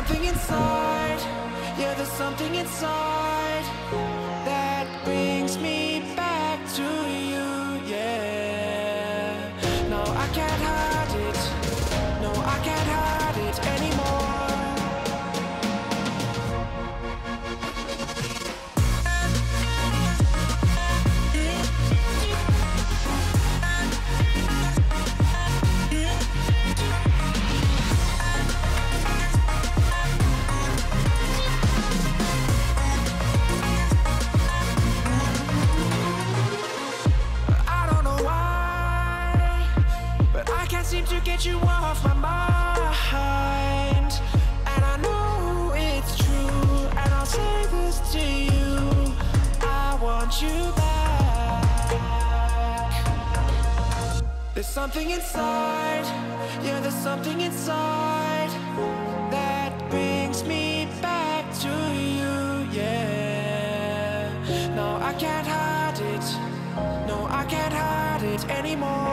something inside, yeah, there's something inside that brings me back to you, yeah. No, I can't hide it, no, I can't hide it anymore. Seem to get you off my mind, and I know it's true, and I'll say this to you, I want you back. There's something inside, yeah, there's something inside that brings me back to you, yeah. No, I can't hide it, no, I can't hide it anymore.